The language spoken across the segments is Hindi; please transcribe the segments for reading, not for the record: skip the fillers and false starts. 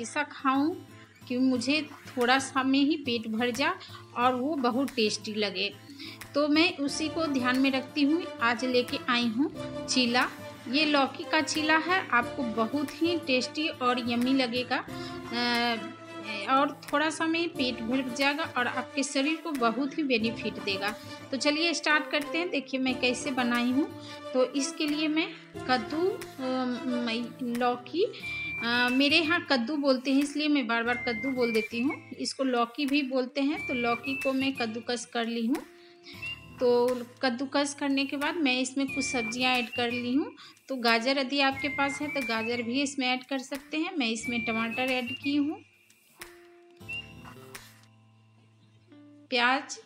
ऐसा खाऊं कि मुझे थोड़ा सा में ही पेट भर जा और वो बहुत टेस्टी लगे। तो मैं उसी को ध्यान में रखती हूँ आज लेके आई हूँ चीला। ये लौकी का चीला है, आपको बहुत ही टेस्टी और यम्मी लगेगा और थोड़ा सा में पेट भर जाएगा और आपके शरीर को बहुत ही बेनिफिट देगा। तो चलिए स्टार्ट करते हैं। देखिए मैं कैसे बनाई हूँ। तो इसके लिए मैं कद्दू, लौकी, मेरे यहाँ कद्दू बोलते हैं इसलिए मैं बार बार कद्दू बोल देती हूँ, इसको लौकी भी बोलते हैं। तो लौकी को मैं कद्दूकस कर ली हूँ। तो कद्दूकस करने के बाद मैं इसमें कुछ सब्जियां ऐड कर ली हूँ। तो गाजर यदि आपके पास है तो गाजर भी इसमें ऐड कर सकते हैं। मैं इसमें टमाटर ऐड की हूँ, प्याज,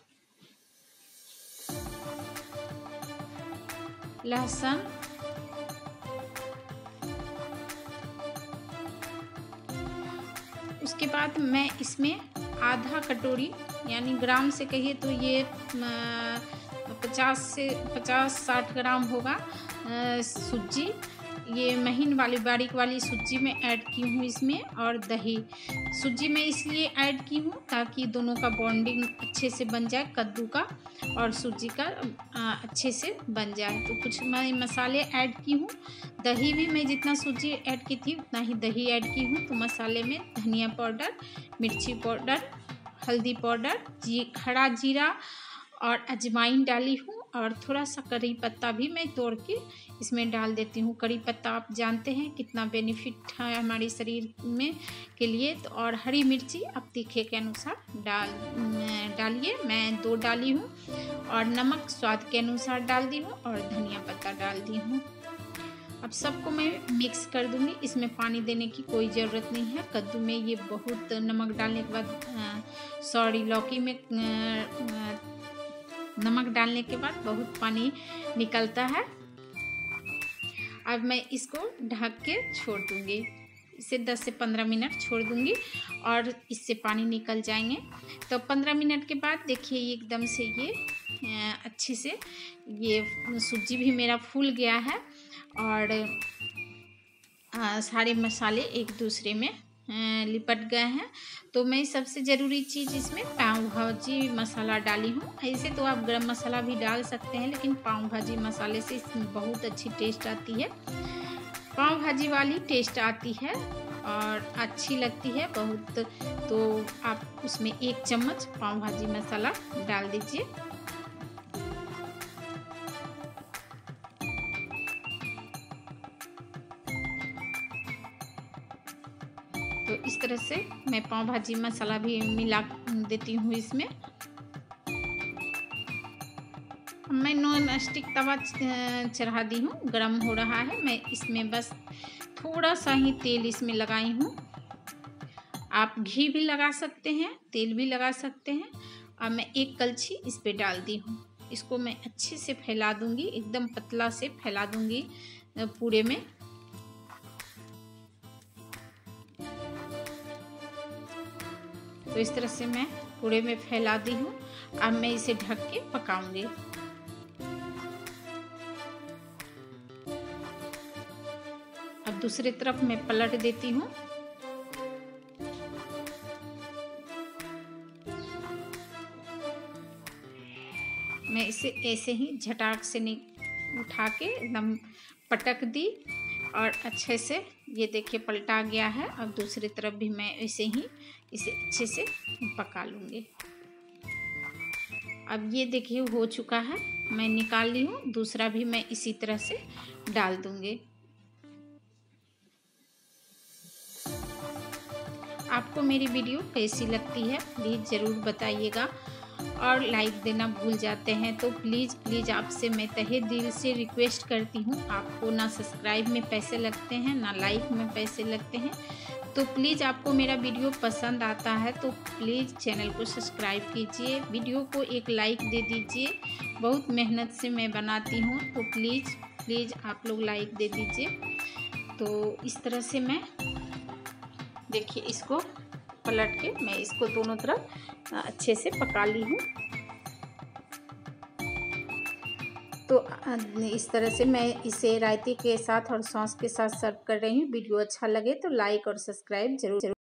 लहसुन, उसके बाद मैं इसमें आधा कटोरी यानी ग्राम से कहिए तो ये 50 से 60 ग्राम होगा सूजी, ये महीन वाली बारीक वाली सूजी में ऐड की हूँ इसमें। और दही सूजी में इसलिए ऐड की हूँ ताकि दोनों का बॉन्डिंग अच्छे से बन जाए, कद्दू का और सूजी का अच्छे से बन जाए। तो कुछ मैं मसाले ऐड की हूँ, दही भी मैं जितना सूजी ऐड की थी उतना ही दही ऐड की हूँ। तो मसाले में धनिया पाउडर, मिर्ची पाउडर, हल्दी पाउडर, खड़ा जीरा और अजवाइन डाली हूँ और थोड़ा सा करी पत्ता भी मैं तोड़ के इसमें डाल देती हूँ। करी पत्ता आप जानते हैं कितना बेनिफिट है हमारे शरीर में के लिए। तो और हरी मिर्ची आप तीखे के अनुसार डालिए, मैं 2 डाली हूँ और नमक स्वाद के अनुसार डाल दी हूँ और धनिया पत्ता डाल दी हूँ। अब सबको मैं मिक्स कर दूँगी, इसमें पानी देने की कोई ज़रूरत नहीं है। कद्दू में ये बहुत नमक डालने के बाद लौकी में नमक डालने के बाद बहुत पानी निकलता है। अब मैं इसको ढक के छोड़ दूँगी, इसे 10 से 15 मिनट छोड़ दूँगी और इससे पानी निकल जाएंगे। तो 15 मिनट के बाद देखिए ये एकदम से ये अच्छे से ये सूजी भी मेरा फूल गया है और सारे मसाले एक दूसरे में लिपट गए हैं। तो मैं सबसे ज़रूरी चीज़ इसमें पाव भाजी मसाला डाली हूँ। ऐसे तो आप गरम मसाला भी डाल सकते हैं लेकिन पाव भाजी मसाले से इसमें बहुत अच्छी टेस्ट आती है, पाव भाजी वाली टेस्ट आती है और अच्छी लगती है बहुत। तो आप उसमें 1 चम्मच पाव भाजी मसाला डाल दीजिए। तो इस तरह से मैं पाव भाजी मसाला भी मिला देती हूँ इसमें। मैं नॉन स्टिक तवा चढ़ा दी हूँ, गर्म हो रहा है। मैं इसमें बस थोड़ा सा ही तेल इसमें लगाई हूँ, आप घी भी लगा सकते हैं, तेल भी लगा सकते हैं। अब मैं 1 कलछी इस पे डाल दी हूँ। इसको मैं अच्छे से फैला दूँगी, एकदम पतला से फैला दूँगी पूरे में। तो इस तरह से मैं पूरे में फैला दी हूँ। अब मैं इसे ढक के पकाऊंगी। अब दूसरी तरफ मैं पलट देती हूँ। मैं इसे ऐसे ही झटाक से उठा के एकदम पटक दी और अच्छे से ये देखिए पलटा गया है। अब दूसरी तरफ भी मैं ऐसे ही इसे अच्छे से पका लूँगी। अब ये देखिए हो चुका है, मैं निकाल ली हूँ। दूसरा भी मैं इसी तरह से डाल दूँगी। आपको मेरी वीडियो कैसी लगती है प्लीज़ ज़रूर बताइएगा और लाइक देना भूल जाते हैं तो प्लीज़ आपसे मैं तहे दिल से रिक्वेस्ट करती हूँ। आपको ना सब्सक्राइब में पैसे लगते हैं ना लाइक में पैसे लगते हैं। तो प्लीज़ आपको मेरा वीडियो पसंद आता है तो प्लीज़ चैनल को सब्सक्राइब कीजिए, वीडियो को एक लाइक दे दीजिए। बहुत मेहनत से मैं बनाती हूँ तो प्लीज़ आप लोग लाइक दे दीजिए। तो इस तरह से मैं देखिए इसको पलट के मैं इसको दोनों तरफ अच्छे से पका ली हूँ। तो इस तरह से मैं इसे रायते के साथ और सॉस के साथ सर्व कर रही हूँ। वीडियो अच्छा लगे तो लाइक और सब्सक्राइब जरूर